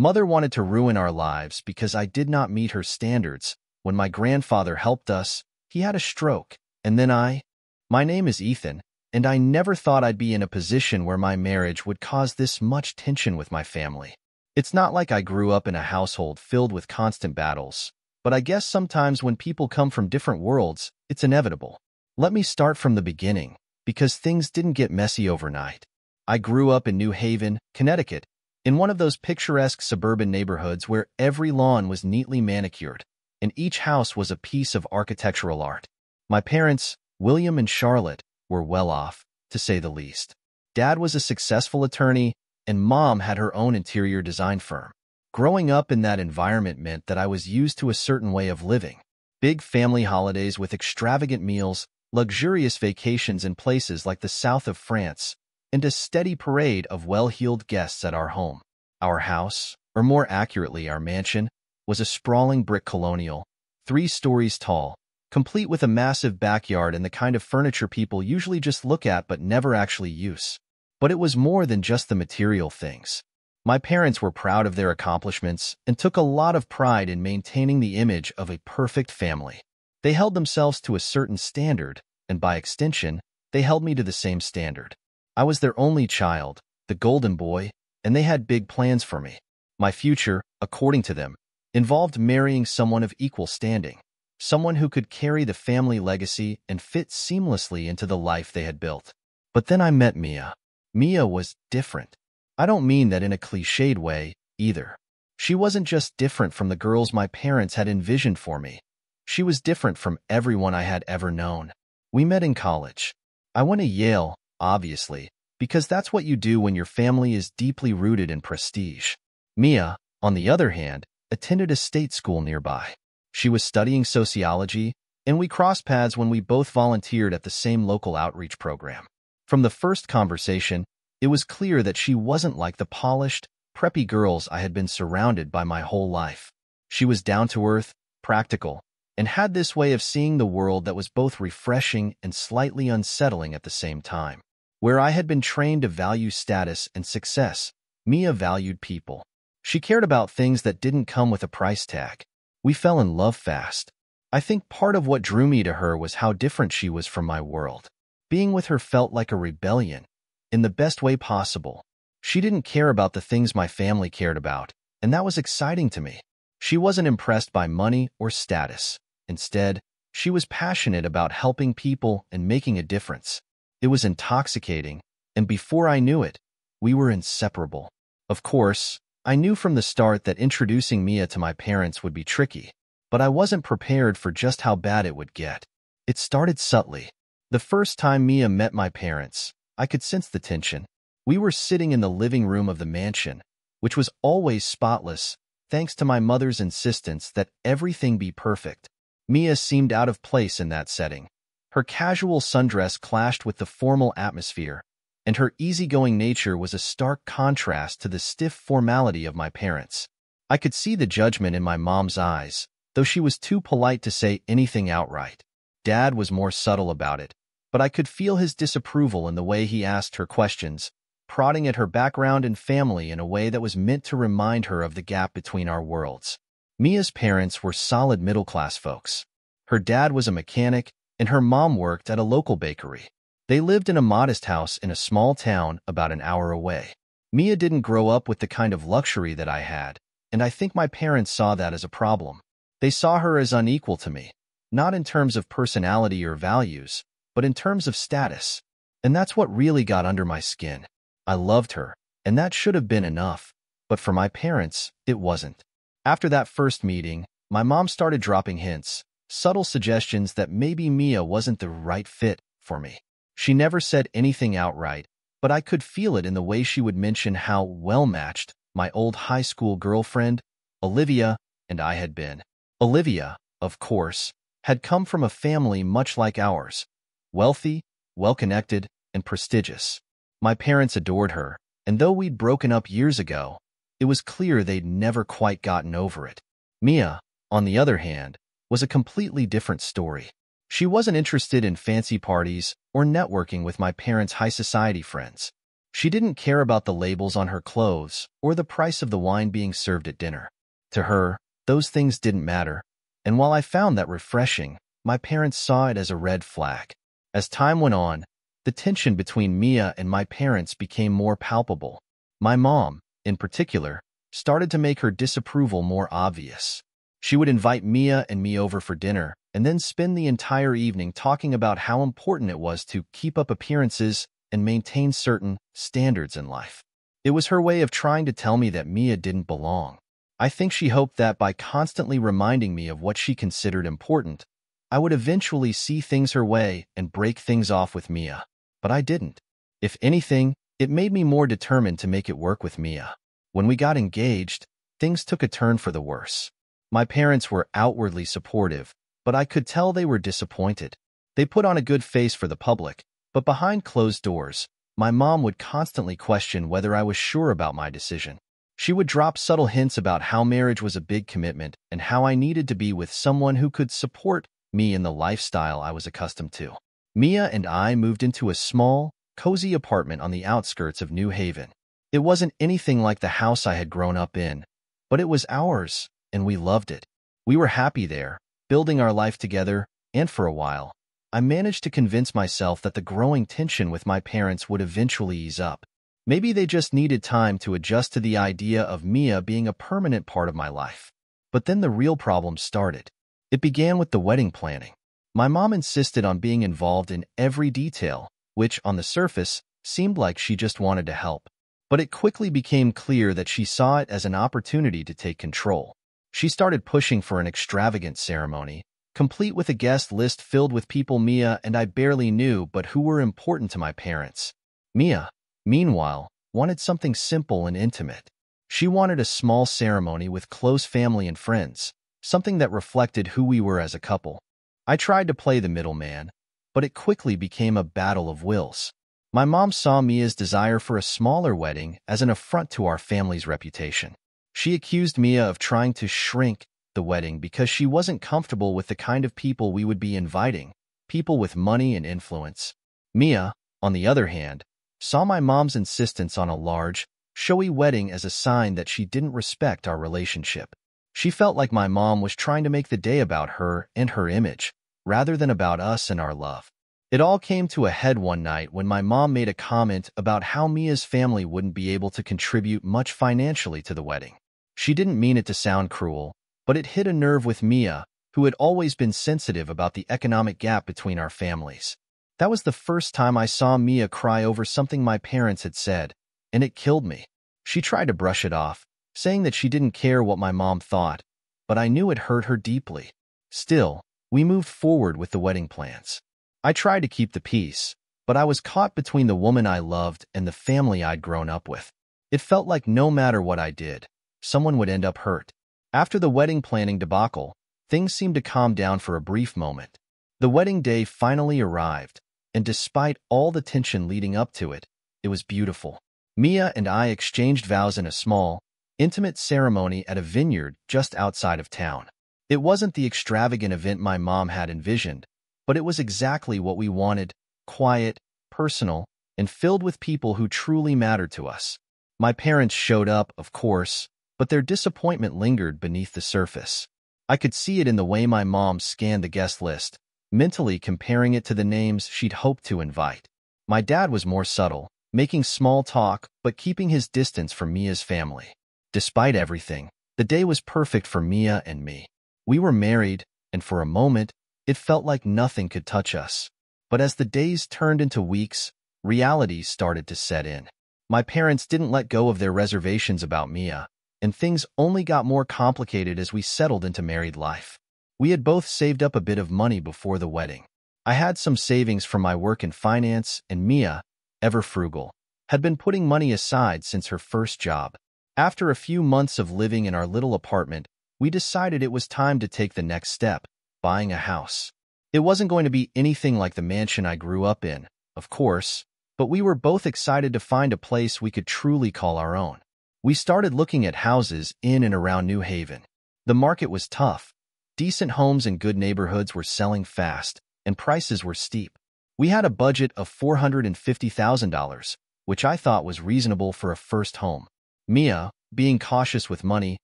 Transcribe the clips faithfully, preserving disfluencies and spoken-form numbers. Mother wanted to ruin our lives because I did not meet her standards. When my grandfather helped us, he had a stroke, and then I... My name is Ethan, and I never thought I'd be in a position where my marriage would cause this much tension with my family. It's not like I grew up in a household filled with constant battles, but I guess sometimes when people come from different worlds, it's inevitable. Let me start from the beginning, because things didn't get messy overnight. I grew up in New Haven, Connecticut, in one of those picturesque suburban neighborhoods where every lawn was neatly manicured, and each house was a piece of architectural art. My parents, William and Charlotte, were well off, to say the least. Dad was a successful attorney, and Mom had her own interior design firm. Growing up in that environment meant that I was used to a certain way of living. Big family holidays with extravagant meals, luxurious vacations in places like the south of France, and a steady parade of well-heeled guests at our home. Our house, or more accurately our mansion, was a sprawling brick colonial, three stories tall, complete with a massive backyard and the kind of furniture people usually just look at but never actually use. But it was more than just the material things. My parents were proud of their accomplishments and took a lot of pride in maintaining the image of a perfect family. They held themselves to a certain standard, and by extension, they held me to the same standard. I was their only child, the golden boy, and they had big plans for me. My future, according to them, involved marrying someone of equal standing, someone who could carry the family legacy and fit seamlessly into the life they had built. But then I met Mia. Mia was different. I don't mean that in a cliched way, either. She wasn't just different from the girls my parents had envisioned for me. She was different from everyone I had ever known. We met in college. I went to Yale, obviously, because that's what you do when your family is deeply rooted in prestige. Mia, on the other hand, attended a state school nearby. She was studying sociology, and we crossed paths when we both volunteered at the same local outreach program. From the first conversation, it was clear that she wasn't like the polished, preppy girls I had been surrounded by my whole life. She was down-to-earth, practical, and had this way of seeing the world that was both refreshing and slightly unsettling at the same time. Where I had been trained to value status and success, Mia valued people. She cared about things that didn't come with a price tag. We fell in love fast. I think part of what drew me to her was how different she was from my world. Being with her felt like a rebellion, in the best way possible. She didn't care about the things my family cared about, and that was exciting to me. She wasn't impressed by money or status. Instead, she was passionate about helping people and making a difference. It was intoxicating, and before I knew it, we were inseparable. Of course, I knew from the start that introducing Mia to my parents would be tricky, but I wasn't prepared for just how bad it would get. It started subtly. The first time Mia met my parents, I could sense the tension. We were sitting in the living room of the mansion, which was always spotless, thanks to my mother's insistence that everything be perfect. Mia seemed out of place in that setting. Her casual sundress clashed with the formal atmosphere, and her easygoing nature was a stark contrast to the stiff formality of my parents. I could see the judgment in my mom's eyes, though she was too polite to say anything outright. Dad was more subtle about it, but I could feel his disapproval in the way he asked her questions, prodding at her background and family in a way that was meant to remind her of the gap between our worlds. Mia's parents were solid middle-class folks. Her dad was a mechanic, and her mom worked at a local bakery. They lived in a modest house in a small town about an hour away. Mia didn't grow up with the kind of luxury that I had, and I think my parents saw that as a problem. They saw her as unequal to me, not in terms of personality or values, but in terms of status. And that's what really got under my skin. I loved her, and that should have been enough, but for my parents, it wasn't. After that first meeting, my mom started dropping hints, subtle suggestions that maybe Mia wasn't the right fit for me. She never said anything outright, but I could feel it in the way she would mention how well-matched my old high school girlfriend, Olivia, and I had been. Olivia, of course, had come from a family much like ours, wealthy, well-connected, and prestigious. My parents adored her, and though we'd broken up years ago, it was clear they'd never quite gotten over it. Mia, on the other hand, was a completely different story. She wasn't interested in fancy parties or networking with my parents' high society friends. She didn't care about the labels on her clothes or the price of the wine being served at dinner. To her, those things didn't matter, and while I found that refreshing, my parents saw it as a red flag. As time went on, the tension between Mia and my parents became more palpable. My mom, in particular, started to make her disapproval more obvious. She would invite Mia and me over for dinner and then spend the entire evening talking about how important it was to keep up appearances and maintain certain standards in life. It was her way of trying to tell me that Mia didn't belong. I think she hoped that by constantly reminding me of what she considered important, I would eventually see things her way and break things off with Mia. But I didn't. If anything, it made me more determined to make it work with Mia. When we got engaged, things took a turn for the worse. My parents were outwardly supportive, but I could tell they were disappointed. They put on a good face for the public, but behind closed doors, my mom would constantly question whether I was sure about my decision. She would drop subtle hints about how marriage was a big commitment and how I needed to be with someone who could support me in the lifestyle I was accustomed to. Mia and I moved into a small, cozy apartment on the outskirts of New Haven. It wasn't anything like the house I had grown up in, but it was ours, and we loved it. We were happy there, building our life together, and for a while, I managed to convince myself that the growing tension with my parents would eventually ease up. Maybe they just needed time to adjust to the idea of Mia being a permanent part of my life. But then the real problem started. It began with the wedding planning. My mom insisted on being involved in every detail, which, on the surface, seemed like she just wanted to help. But it quickly became clear that she saw it as an opportunity to take control. She started pushing for an extravagant ceremony, complete with a guest list filled with people Mia and I barely knew but who were important to my parents. Mia, meanwhile, wanted something simple and intimate. She wanted a small ceremony with close family and friends, something that reflected who we were as a couple. I tried to play the middleman, but it quickly became a battle of wills. My mom saw Mia's desire for a smaller wedding as an affront to our family's reputation. She accused Mia of trying to shrink the wedding because she wasn't comfortable with the kind of people we would be inviting, people with money and influence. Mia, on the other hand, saw my mom's insistence on a large, showy wedding as a sign that she didn't respect our relationship. She felt like my mom was trying to make the day about her and her image, rather than about us and our love. It all came to a head one night when my mom made a comment about how Mia's family wouldn't be able to contribute much financially to the wedding. She didn't mean it to sound cruel, but it hit a nerve with Mia, who had always been sensitive about the economic gap between our families. That was the first time I saw Mia cry over something my parents had said, and it killed me. She tried to brush it off, saying that she didn't care what my mom thought, but I knew it hurt her deeply. Still, we moved forward with the wedding plans. I tried to keep the peace, but I was caught between the woman I loved and the family I'd grown up with. It felt like no matter what I did, someone would end up hurt. After the wedding planning debacle, things seemed to calm down for a brief moment. The wedding day finally arrived, and despite all the tension leading up to it, it was beautiful. Mia and I exchanged vows in a small, intimate ceremony at a vineyard just outside of town. It wasn't the extravagant event my mom had envisioned, but it was exactly what we wanted, quiet, personal, and filled with people who truly mattered to us. My parents showed up, of course, but their disappointment lingered beneath the surface. I could see it in the way my mom scanned the guest list, mentally comparing it to the names she'd hoped to invite. My dad was more subtle, making small talk but keeping his distance from Mia's family. Despite everything, the day was perfect for Mia and me. We were married, and for a moment, it felt like nothing could touch us. But as the days turned into weeks, reality started to set in. My parents didn't let go of their reservations about Mia, and things only got more complicated as we settled into married life. We had both saved up a bit of money before the wedding. I had some savings from my work in finance, and Mia, ever frugal, had been putting money aside since her first job. After a few months of living in our little apartment, we decided it was time to take the next step. Buying a house. It wasn't going to be anything like the mansion I grew up in, of course, but we were both excited to find a place we could truly call our own. We started looking at houses in and around New Haven. The market was tough. Decent homes in good neighborhoods were selling fast, and prices were steep. We had a budget of four hundred fifty thousand dollars, which I thought was reasonable for a first home. Mia, being cautious with money,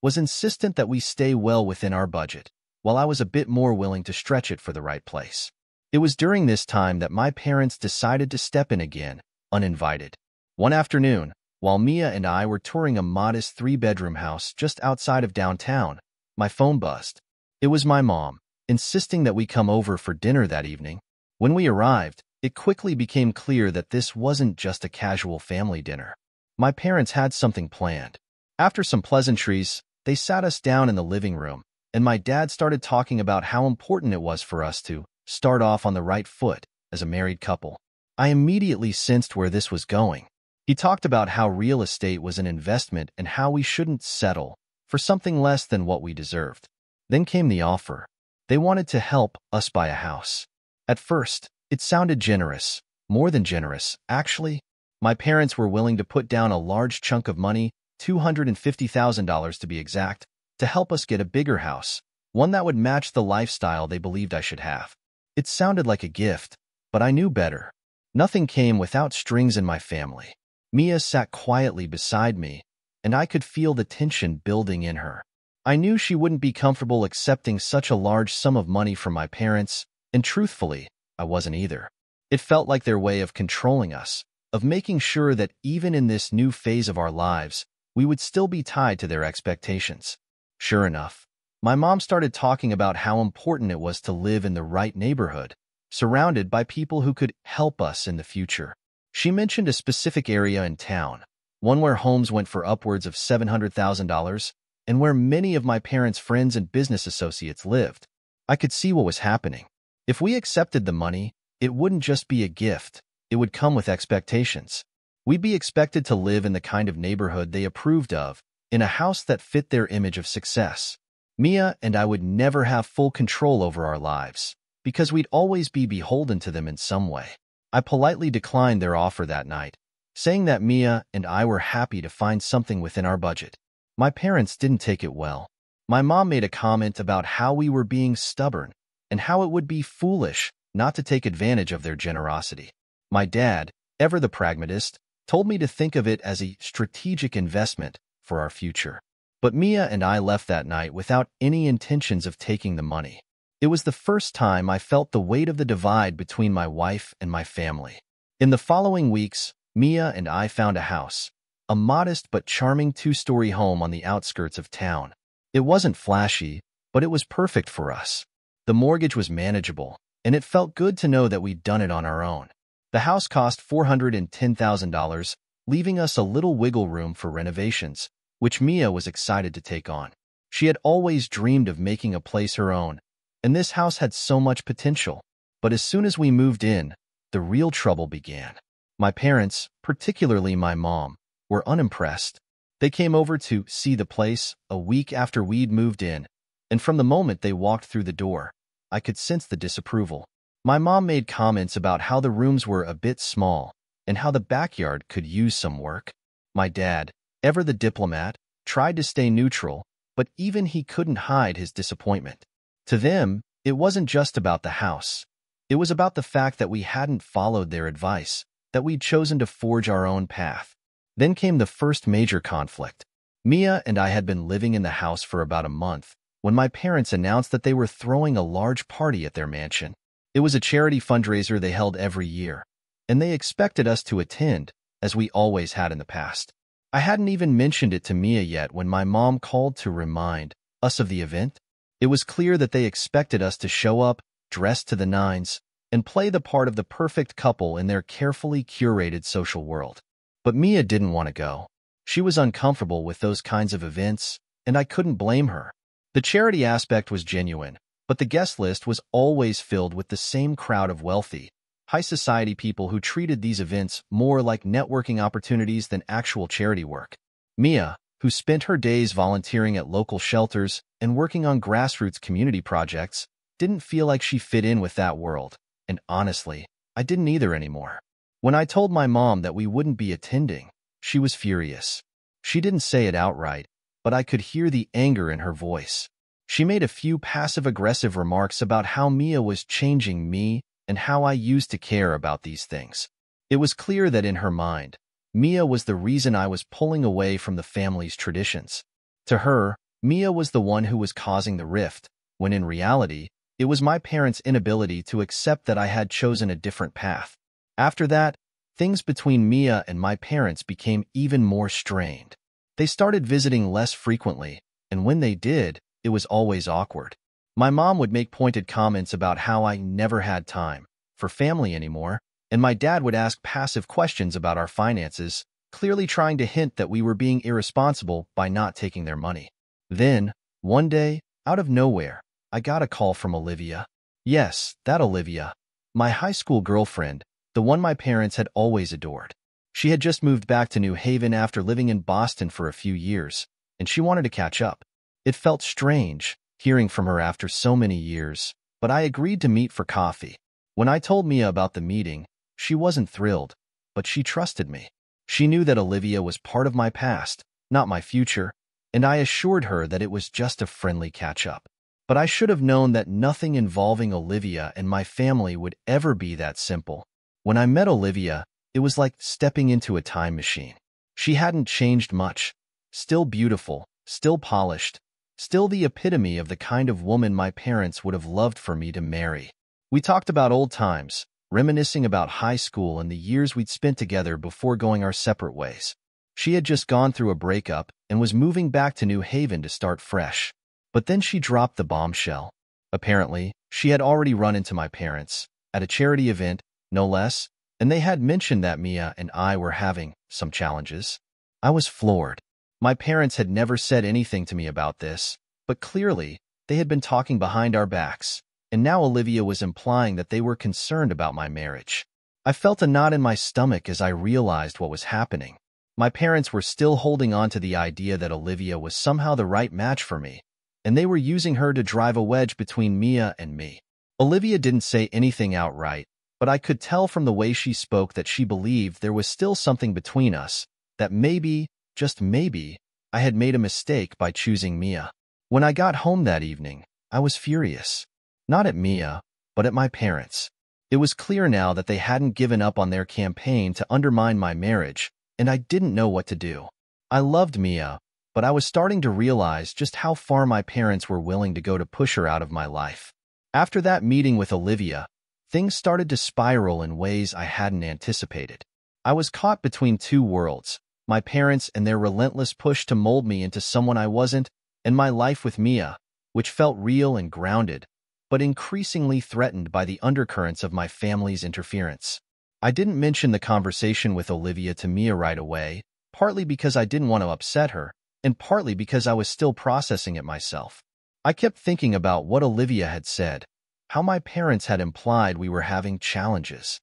was insistent that we stay well within our budget, while I was a bit more willing to stretch it for the right place. It was during this time that my parents decided to step in again, uninvited. One afternoon, while Mia and I were touring a modest three-bedroom house just outside of downtown, my phone buzzed. It was my mom, insisting that we come over for dinner that evening. When we arrived, it quickly became clear that this wasn't just a casual family dinner. My parents had something planned. After some pleasantries, they sat us down in the living room, and my dad started talking about how important it was for us to start off on the right foot as a married couple. I immediately sensed where this was going. He talked about how real estate was an investment and how we shouldn't settle for something less than what we deserved. Then came the offer. They wanted to help us buy a house. At first, it sounded generous, more than generous, actually. My parents were willing to put down a large chunk of money, two hundred fifty thousand dollars to be exact, to help us get a bigger house, one that would match the lifestyle they believed I should have. It sounded like a gift, but I knew better. Nothing came without strings in my family. Mia sat quietly beside me, and I could feel the tension building in her. I knew she wouldn't be comfortable accepting such a large sum of money from my parents, and truthfully, I wasn't either. It felt like their way of controlling us, of making sure that even in this new phase of our lives, we would still be tied to their expectations. Sure enough, my mom started talking about how important it was to live in the right neighborhood, surrounded by people who could help us in the future. She mentioned a specific area in town, one where homes went for upwards of seven hundred thousand dollars, and where many of my parents' friends and business associates lived. I could see what was happening. If we accepted the money, it wouldn't just be a gift, it would come with expectations. We'd be expected to live in the kind of neighborhood they approved of, in a house that fit their image of success. Mia and I would never have full control over our lives, because we'd always be beholden to them in some way. I politely declined their offer that night, saying that Mia and I were happy to find something within our budget. My parents didn't take it well. My mom made a comment about how we were being stubborn and how it would be foolish not to take advantage of their generosity. My dad, ever the pragmatist, told me to think of it as a strategic investment for our future. But Mia and I left that night without any intentions of taking the money. It was the first time I felt the weight of the divide between my wife and my family. In the following weeks, Mia and I found a house, a modest but charming two-story home on the outskirts of town. It wasn't flashy, but it was perfect for us. The mortgage was manageable, and it felt good to know that we'd done it on our own. The house cost four hundred ten thousand dollars, leaving us a little wiggle room for renovations, which Mia was excited to take on. She had always dreamed of making a place her own, and this house had so much potential. But as soon as we moved in, the real trouble began. My parents, particularly my mom, were unimpressed. They came over to see the place a week after we'd moved in, and from the moment they walked through the door, I could sense the disapproval. My mom made comments about how the rooms were a bit small and how the backyard could use some work. My dad, ever the diplomat, tried to stay neutral, but even he couldn't hide his disappointment. To them, it wasn't just about the house. It was about the fact that we hadn't followed their advice, that we'd chosen to forge our own path. Then came the first major conflict. Mia and I had been living in the house for about a month when my parents announced that they were throwing a large party at their mansion. It was a charity fundraiser they held every year, and they expected us to attend, as we always had in the past. I hadn't even mentioned it to Mia yet when my mom called to remind us of the event. It was clear that they expected us to show up, dressed to the nines, and play the part of the perfect couple in their carefully curated social world. But Mia didn't want to go. She was uncomfortable with those kinds of events, and I couldn't blame her. The charity aspect was genuine, but the guest list was always filled with the same crowd of wealthy, high-society people who treated these events more like networking opportunities than actual charity work. Mia, who spent her days volunteering at local shelters and working on grassroots community projects, didn't feel like she fit in with that world, and honestly, I didn't either anymore. When I told my mom that we wouldn't be attending, she was furious. She didn't say it outright, but I could hear the anger in her voice. She made a few passive-aggressive remarks about how Mia was changing me and how I used to care about these things. It was clear that in her mind, Mia was the reason I was pulling away from the family's traditions. To her, Mia was the one who was causing the rift, when in reality, it was my parents' inability to accept that I had chosen a different path. After that, things between Mia and my parents became even more strained. They started visiting less frequently, and when they did, it was always awkward. My mom would make pointed comments about how I never had time for family anymore, and my dad would ask passive questions about our finances, clearly trying to hint that we were being irresponsible by not taking their money. Then, one day, out of nowhere, I got a call from Olivia. Yes, that Olivia, my high school girlfriend, the one my parents had always adored. She had just moved back to New Haven after living in Boston for a few years, and she wanted to catch up. It felt strange, hearing from her after so many years, but I agreed to meet for coffee. When I told Mia about the meeting, she wasn't thrilled, but she trusted me. She knew that Olivia was part of my past, not my future, and I assured her that it was just a friendly catch-up. But I should have known that nothing involving Olivia and my family would ever be that simple. When I met Olivia, it was like stepping into a time machine. She hadn't changed much. Still beautiful, still polished, still the epitome of the kind of woman my parents would have loved for me to marry. We talked about old times, reminiscing about high school and the years we'd spent together before going our separate ways. She had just gone through a breakup and was moving back to New Haven to start fresh. But then she dropped the bombshell. Apparently, she had already run into my parents, at a charity event, no less, and they had mentioned that Mia and I were having some challenges. I was floored. My parents had never said anything to me about this, but clearly, they had been talking behind our backs, and now Olivia was implying that they were concerned about my marriage. I felt a knot in my stomach as I realized what was happening. My parents were still holding on to the idea that Olivia was somehow the right match for me, and they were using her to drive a wedge between Mia and me. Olivia didn't say anything outright, but I could tell from the way she spoke that she believed there was still something between us, that maybe, just maybe, I had made a mistake by choosing Mia. When I got home that evening, I was furious. Not at Mia, but at my parents. It was clear now that they hadn't given up on their campaign to undermine my marriage, and I didn't know what to do. I loved Mia, but I was starting to realize just how far my parents were willing to go to push her out of my life. After that meeting with Olivia, things started to spiral in ways I hadn't anticipated. I was caught between two worlds, my parents and their relentless push to mold me into someone I wasn't, and my life with Mia, which felt real and grounded, but increasingly threatened by the undercurrents of my family's interference. I didn't mention the conversation with Olivia to Mia right away, partly because I didn't want to upset her, and partly because I was still processing it myself. I kept thinking about what Olivia had said, how my parents had implied we were having challenges.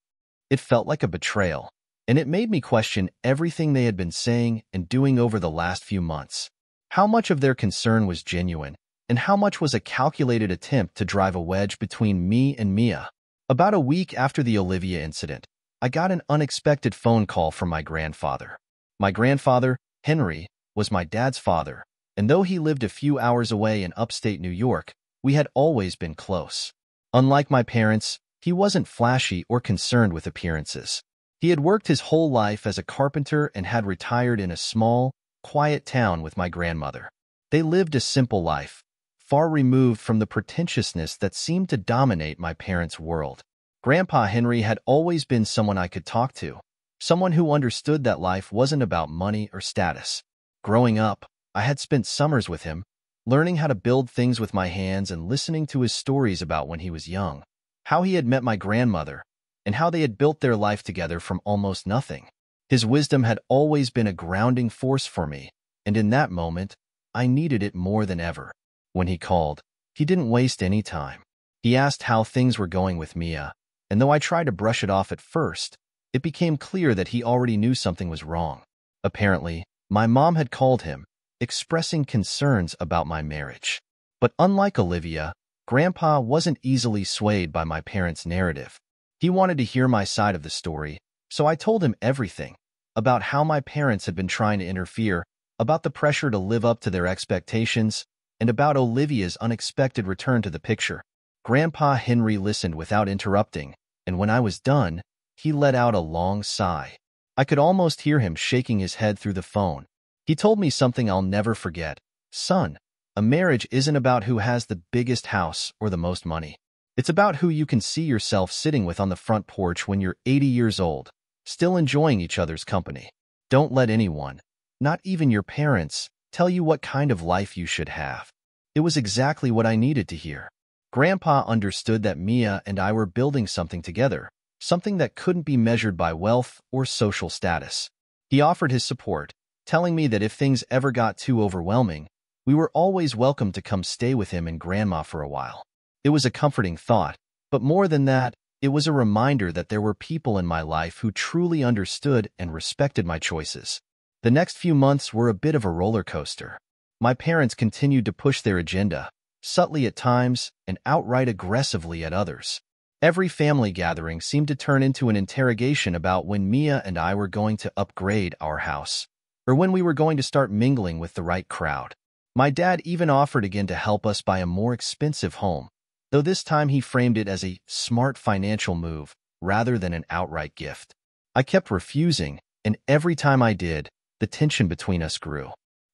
It felt like a betrayal, and it made me question everything they had been saying and doing over the last few months. How much of their concern was genuine, and how much was a calculated attempt to drive a wedge between me and Mia? About a week after the Olivia incident, I got an unexpected phone call from my grandfather. My grandfather, Henry, was my dad's father, and though he lived a few hours away in upstate New York, we had always been close. Unlike my parents, he wasn't flashy or concerned with appearances. He had worked his whole life as a carpenter and had retired in a small, quiet town with my grandmother. They lived a simple life, far removed from the pretentiousness that seemed to dominate my parents' world. Grandpa Henry had always been someone I could talk to, someone who understood that life wasn't about money or status. Growing up, I had spent summers with him, learning how to build things with my hands and listening to his stories about when he was young, how he had met my grandmother, and how they had built their life together from almost nothing. His wisdom had always been a grounding force for me, and in that moment, I needed it more than ever. When he called, he didn't waste any time. He asked how things were going with Mia, and though I tried to brush it off at first, it became clear that he already knew something was wrong. Apparently, my mom had called him, expressing concerns about my marriage. But unlike Olivia, Grandpa wasn't easily swayed by my parents' narrative. He wanted to hear my side of the story, so I told him everything, about how my parents had been trying to interfere, about the pressure to live up to their expectations, and about Olivia's unexpected return to the picture. Grandpa Henry listened without interrupting, and when I was done, he let out a long sigh. I could almost hear him shaking his head through the phone. He told me something I'll never forget. Son, a marriage isn't about who has the biggest house or the most money. It's about who you can see yourself sitting with on the front porch when you're eighty years old, still enjoying each other's company. Don't let anyone, not even your parents, tell you what kind of life you should have. It was exactly what I needed to hear. Grandpa understood that Mia and I were building something together, something that couldn't be measured by wealth or social status. He offered his support, telling me that if things ever got too overwhelming, we were always welcome to come stay with him and Grandma for a while. It was a comforting thought, but more than that, it was a reminder that there were people in my life who truly understood and respected my choices. The next few months were a bit of a roller coaster. My parents continued to push their agenda, subtly at times and outright aggressively at others. Every family gathering seemed to turn into an interrogation about when Mia and I were going to upgrade our house, or when we were going to start mingling with the right crowd. My dad even offered again to help us buy a more expensive home, though this time he framed it as a smart financial move rather than an outright gift. I kept refusing, and every time I did, the tension between us grew.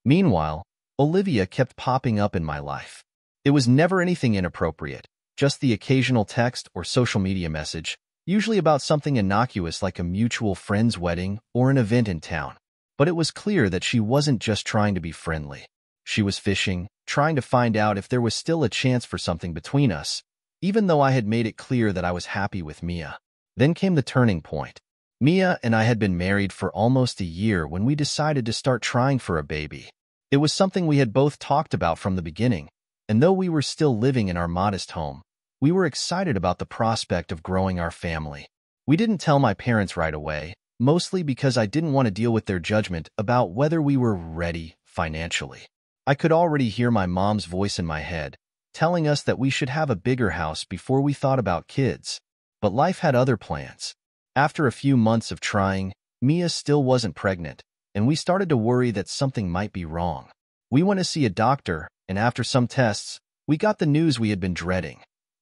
Meanwhile, Olivia kept popping up in my life. It was never anything inappropriate, just the occasional text or social media message, usually about something innocuous like a mutual friend's wedding or an event in town. But it was clear that she wasn't just trying to be friendly. She was fishing, trying to find out if there was still a chance for something between us, even though I had made it clear that I was happy with Mia. Then came the turning point. Mia and I had been married for almost a year when we decided to start trying for a baby. It was something we had both talked about from the beginning, and though we were still living in our modest home, we were excited about the prospect of growing our family. We didn't tell my parents right away, mostly because I didn't want to deal with their judgment about whether we were ready financially. I could already hear my mom's voice in my head, telling us that we should have a bigger house before we thought about kids, but life had other plans. After a few months of trying, Mia still wasn't pregnant, and we started to worry that something might be wrong. We went to see a doctor, and after some tests, we got the news we had been dreading.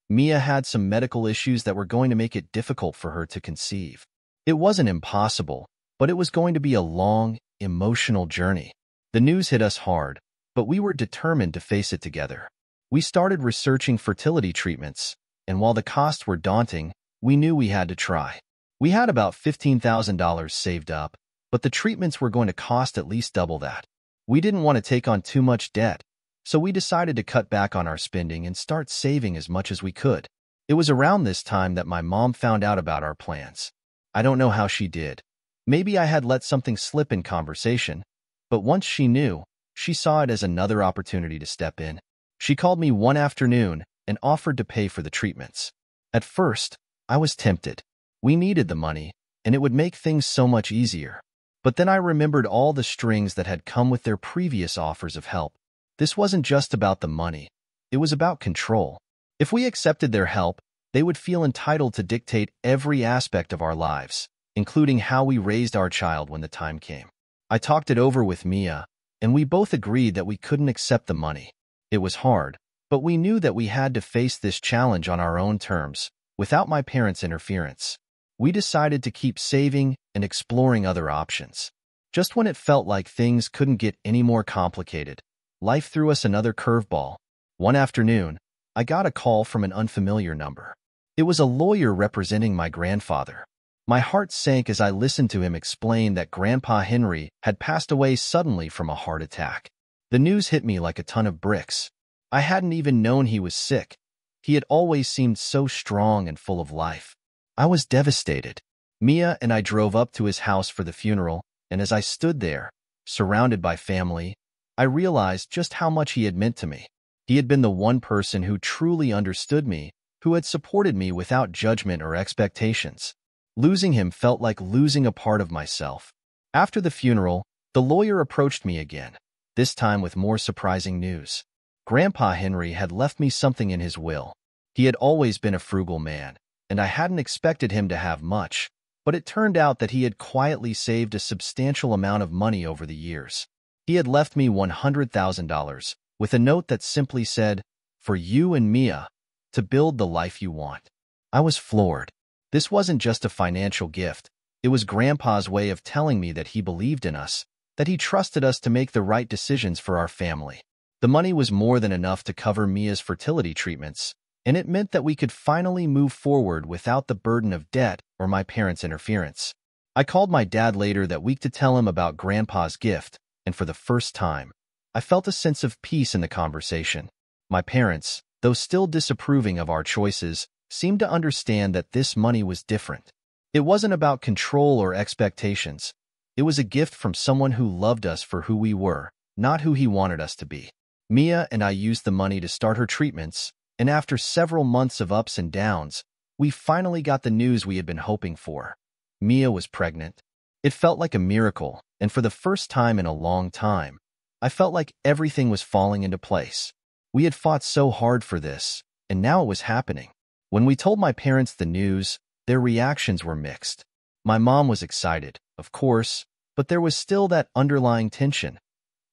Mia had some medical issues that were going to make it difficult for her to conceive. It wasn't impossible, but it was going to be a long, emotional journey. The news hit us hard, but we were determined to face it together. We started researching fertility treatments, and while the costs were daunting, we knew we had to try. We had about fifteen thousand dollars saved up, but the treatments were going to cost at least double that. We didn't want to take on too much debt, so we decided to cut back on our spending and start saving as much as we could. It was around this time that my mom found out about our plans. I don't know how she did. Maybe I had let something slip in conversation, but once she knew, she saw it as another opportunity to step in. She called me one afternoon and offered to pay for the treatments. At first, I was tempted. We needed the money, and it would make things so much easier. But then I remembered all the strings that had come with their previous offers of help. This wasn't just about the money. It was about control. If we accepted their help, they would feel entitled to dictate every aspect of our lives, including how we raised our child when the time came. I talked it over with Mia, and we both agreed that we couldn't accept the money. It was hard, but we knew that we had to face this challenge on our own terms, without my parents' interference. We decided to keep saving and exploring other options. Just when it felt like things couldn't get any more complicated, life threw us another curveball. One afternoon, I got a call from an unfamiliar number. It was a lawyer representing my grandfather. My heart sank as I listened to him explain that Grandpa Henry had passed away suddenly from a heart attack. The news hit me like a ton of bricks. I hadn't even known he was sick. He had always seemed so strong and full of life. I was devastated. Mia and I drove up to his house for the funeral, and as I stood there, surrounded by family, I realized just how much he had meant to me. He had been the one person who truly understood me, who had supported me without judgment or expectations. Losing him felt like losing a part of myself. After the funeral, the lawyer approached me again, this time with more surprising news. Grandpa Henry had left me something in his will. He had always been a frugal man, and I hadn't expected him to have much, but it turned out that he had quietly saved a substantial amount of money over the years. He had left me one hundred thousand dollars, with a note that simply said, "For you and Mia, to build the life you want." I was floored. This wasn't just a financial gift. It was Grandpa's way of telling me that he believed in us, that he trusted us to make the right decisions for our family. The money was more than enough to cover Mia's fertility treatments, and it meant that we could finally move forward without the burden of debt or my parents' interference. I called my dad later that week to tell him about Grandpa's gift, and for the first time, I felt a sense of peace in the conversation. My parents, though still disapproving of our choices, seemed to understand that this money was different. It wasn't about control or expectations. It was a gift from someone who loved us for who we were, not who he wanted us to be. Mia and I used the money to start her treatments, and after several months of ups and downs, we finally got the news we had been hoping for. Mia was pregnant. It felt like a miracle, and for the first time in a long time, I felt like everything was falling into place. We had fought so hard for this, and now it was happening. When we told my parents the news, their reactions were mixed. My mom was excited, of course, but there was still that underlying tension,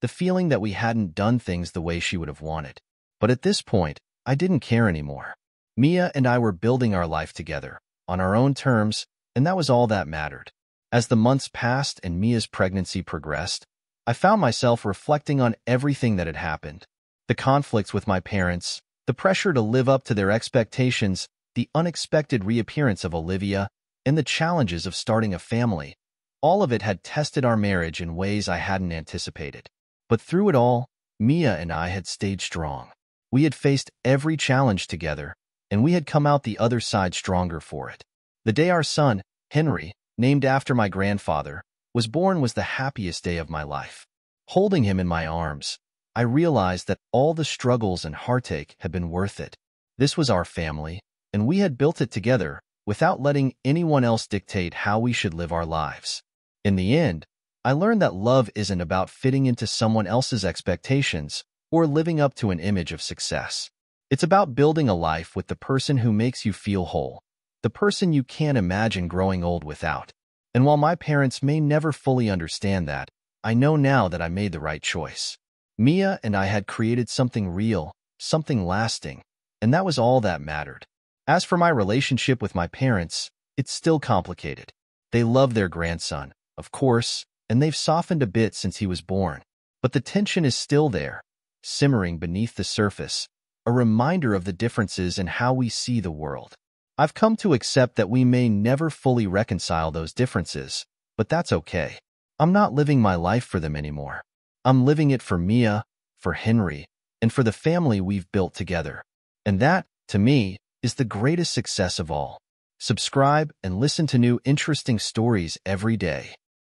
the feeling that we hadn't done things the way she would have wanted. But at this point, I didn't care anymore. Mia and I were building our life together, on our own terms, and that was all that mattered. As the months passed and Mia's pregnancy progressed, I found myself reflecting on everything that had happened. The conflicts with my parents, the pressure to live up to their expectations, the unexpected reappearance of Olivia, and the challenges of starting a family. All of it had tested our marriage in ways I hadn't anticipated. But through it all, Mia and I had stayed strong. We had faced every challenge together, and we had come out the other side stronger for it. The day our son, Henry, named after my grandfather, was born was the happiest day of my life. Holding him in my arms, I realized that all the struggles and heartache had been worth it. This was our family, and we had built it together without letting anyone else dictate how we should live our lives. In the end, I learned that love isn't about fitting into someone else's expectations or living up to an image of success. It's about building a life with the person who makes you feel whole, the person you can't imagine growing old without. And while my parents may never fully understand that, I know now that I made the right choice. Mia and I had created something real, something lasting, and that was all that mattered. As for my relationship with my parents, it's still complicated. They love their grandson, of course, and they've softened a bit since he was born. But the tension is still there, simmering beneath the surface, a reminder of the differences in how we see the world. I've come to accept that we may never fully reconcile those differences, but that's okay. I'm not living my life for them anymore. I'm living it for Mia, for Henry, and for the family we've built together. And that, to me, is the greatest success of all. Subscribe and listen to new interesting stories every day.